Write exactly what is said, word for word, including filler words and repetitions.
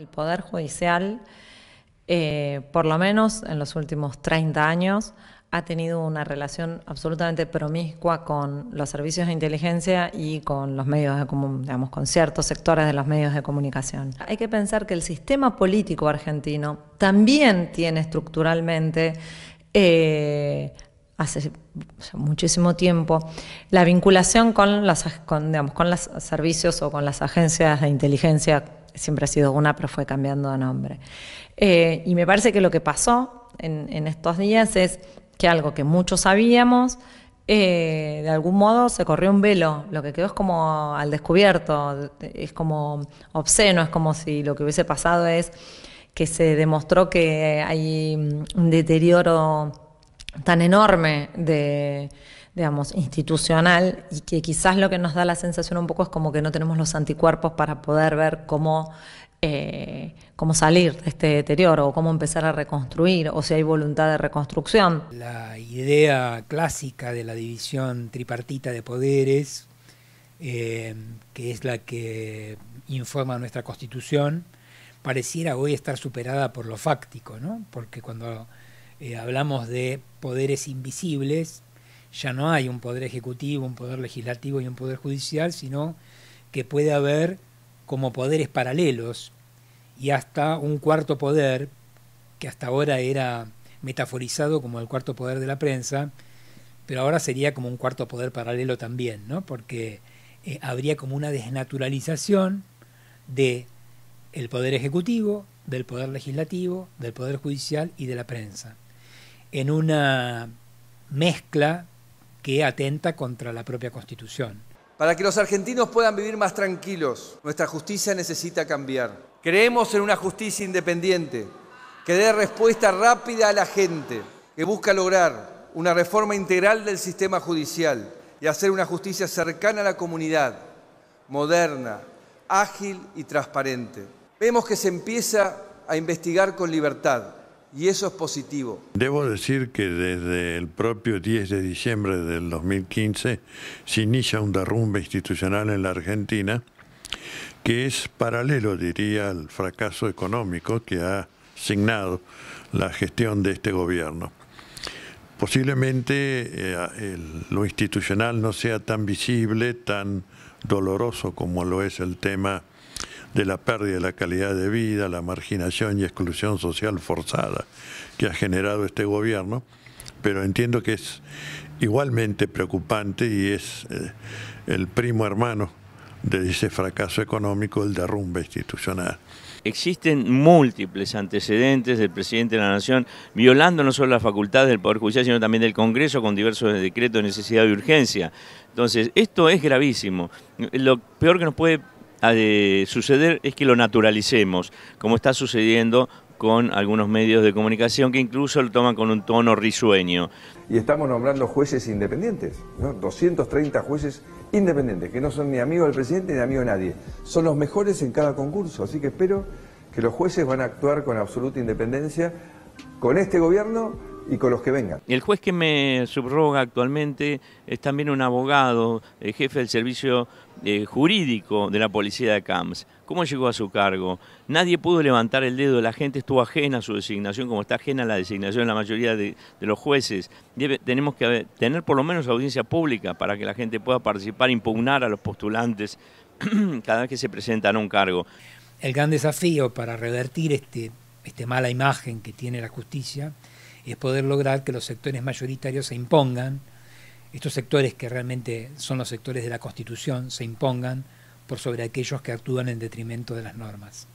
El Poder Judicial, eh, por lo menos en los últimos treinta años, ha tenido una relación absolutamente promiscua con los servicios de inteligencia y con los medios de comunicación, digamos, con ciertos sectores de los medios de comunicación. Hay que pensar que el sistema político argentino también tiene estructuralmente, eh, hace muchísimo tiempo, la vinculación con los, con, digamos, con los servicios o con las agencias de inteligencia. Siempre ha sido una, pero fue cambiando de nombre. Eh, y me parece que lo que pasó en, en estos días es que algo que muchos sabíamos, eh, de algún modo se corrió un velo. Lo que quedó es como al descubierto, es como obsceno, es como si lo que hubiese pasado es que se demostró que hay un deterioro tan enorme de, digamos, institucional, y que quizás lo que nos da la sensación un poco es como que no tenemos los anticuerpos para poder ver cómo, eh, cómo salir de este deterioro, o cómo empezar a reconstruir, o si hay voluntad de reconstrucción. La idea clásica de la división tripartita de poderes, eh, que es la que informa nuestra Constitución, pareciera hoy estar superada por lo fáctico, ¿no? Porque cuando eh, hablamos de poderes invisibles, ya no hay un poder ejecutivo, un poder legislativo y un poder judicial, sino que puede haber como poderes paralelos y hasta un cuarto poder, que hasta ahora era metaforizado como el cuarto poder de la prensa, pero ahora sería como un cuarto poder paralelo también, ¿no? Porque eh, habría como una desnaturalización de el poder ejecutivo, del poder legislativo, del poder judicial y de la prensa, en una mezcla que atenta contra la propia Constitución. Para que los argentinos puedan vivir más tranquilos, nuestra justicia necesita cambiar. Creemos en una justicia independiente, que dé respuesta rápida a la gente, que busca lograr una reforma integral del sistema judicial y hacer una justicia cercana a la comunidad, moderna, ágil y transparente. Vemos que se empieza a investigar con libertad, y eso es positivo. Debo decir que desde el propio diez de diciembre del dos mil quince se inicia un derrumbe institucional en la Argentina que es paralelo, diría, al fracaso económico que ha signado la gestión de este gobierno. Posiblemente eh, el, lo institucional no sea tan visible, tan doloroso como lo es el tema de la pérdida de la calidad de vida, la marginación y exclusión social forzada que ha generado este gobierno, pero entiendo que es igualmente preocupante y es eh, el primo hermano de ese fracaso económico, el derrumbe institucional. Existen múltiples antecedentes del presidente de la Nación violando no solo las facultades del Poder Judicial, sino también del Congreso con diversos decretos de necesidad y urgencia. Entonces, esto es gravísimo. Lo peor que nos puede a de suceder es que lo naturalicemos, como está sucediendo con algunos medios de comunicación que incluso lo toman con un tono risueño. Y estamos nombrando jueces independientes, ¿no? doscientos treinta jueces independientes, que no son ni amigos del presidente ni amigos de nadie. Son los mejores en cada concurso, así que espero que los jueces van a actuar con absoluta independencia con este gobierno y con los que vengan. El juez que me subroga actualmente es también un abogado, el jefe del servicio eh, jurídico de la policía de Camps. ¿Cómo llegó a su cargo? Nadie pudo levantar el dedo, la gente estuvo ajena a su designación, como está ajena a la designación de la mayoría de, de los jueces. Debe, tenemos que haber, tener por lo menos audiencia pública para que la gente pueda participar, impugnar a los postulantes cada vez que se presentan a un cargo. El gran desafío para revertir este, este mala imagen que tiene la justicia es poder lograr que los sectores mayoritarios se impongan, estos sectores que realmente son los sectores de la Constitución, se impongan por sobre aquellos que actúan en detrimento de las normas.